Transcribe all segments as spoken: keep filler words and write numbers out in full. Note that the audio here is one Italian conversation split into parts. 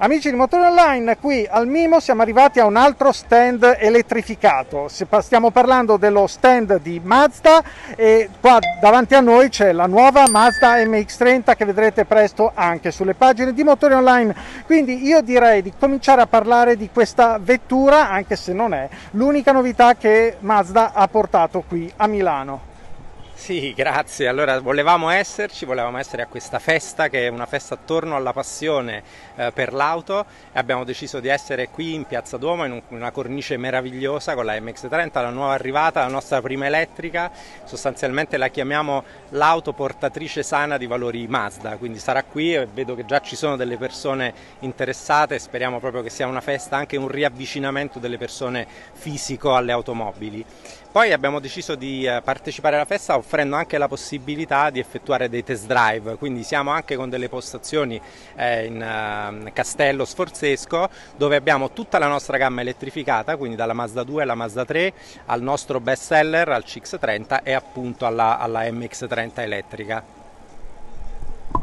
Amici di Motori Online, qui al Mimo siamo arrivati a un altro stand elettrificato. Stiamo parlando dello stand di Mazda e qua davanti a noi c'è la nuova Mazda M X trenta che vedrete presto anche sulle pagine di Motori Online. Quindi io direi di cominciare a parlare di questa vettura, anche se non è l'unica novità che Mazda ha portato qui a Milano. Sì, grazie. Allora, volevamo esserci, volevamo essere a questa festa che è una festa attorno alla passione eh, per l'auto, e abbiamo deciso di essere qui in Piazza Duomo in un, una cornice meravigliosa con la M X trenta, la nuova arrivata, la nostra prima elettrica. Sostanzialmente la chiamiamo l'auto portatrice sana di valori Mazda, quindi sarà qui e vedo che già ci sono delle persone interessate. Speriamo proprio che sia una festa, anche un riavvicinamento delle persone fisico alle automobili. Poi abbiamo deciso di partecipare alla festa offrendo anche la possibilità di effettuare dei test drive, quindi siamo anche con delle postazioni eh, in uh, Castello Sforzesco, dove abbiamo tutta la nostra gamma elettrificata, quindi dalla Mazda due alla Mazda tre, al nostro best seller, al C X trenta e appunto alla, alla M X trenta elettrica.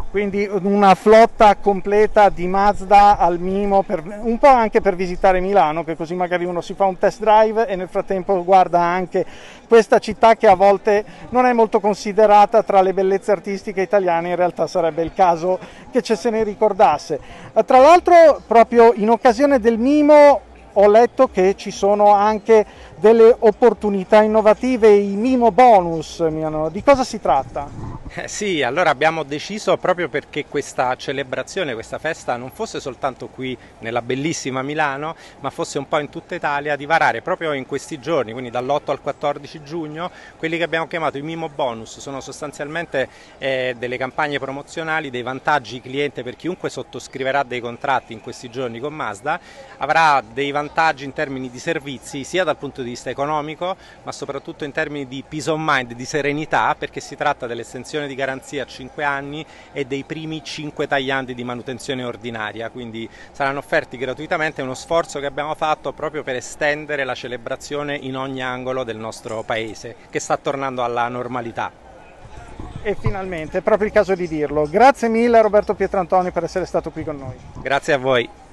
Quindi una flotta completa di Mazda al Mimo, per, un po' anche per visitare Milano, che così magari uno si fa un test drive e nel frattempo guarda anche questa città che a volte non è molto considerata tra le bellezze artistiche italiane. In realtà sarebbe il caso che ce se ne ricordasse. Tra l'altro, proprio in occasione del Mimo ho letto che ci sono anche delle opportunità innovative, i Mimo Bonus. Di cosa si tratta? Eh sì, allora abbiamo deciso, proprio perché questa celebrazione, questa festa non fosse soltanto qui nella bellissima Milano, ma fosse un po' in tutta Italia, di varare proprio in questi giorni, quindi dall'otto al quattordici giugno, quelli che abbiamo chiamato i Mimo Bonus. Sono sostanzialmente eh, delle campagne promozionali, dei vantaggi cliente per chiunque sottoscriverà dei contratti in questi giorni con Mazda. Avrà dei vantaggi in termini di servizi, sia dal punto di vista economico, ma soprattutto in termini di peace of mind, di serenità, perché si tratta dell'estensione di garanzia a cinque anni e dei primi cinque tagliandi di manutenzione ordinaria, quindi saranno offerti gratuitamente. È uno sforzo che abbiamo fatto proprio per estendere la celebrazione in ogni angolo del nostro paese, che sta tornando alla normalità. E finalmente, è proprio il caso di dirlo. Grazie mille Roberto Pietrantonio per essere stato qui con noi. Grazie a voi.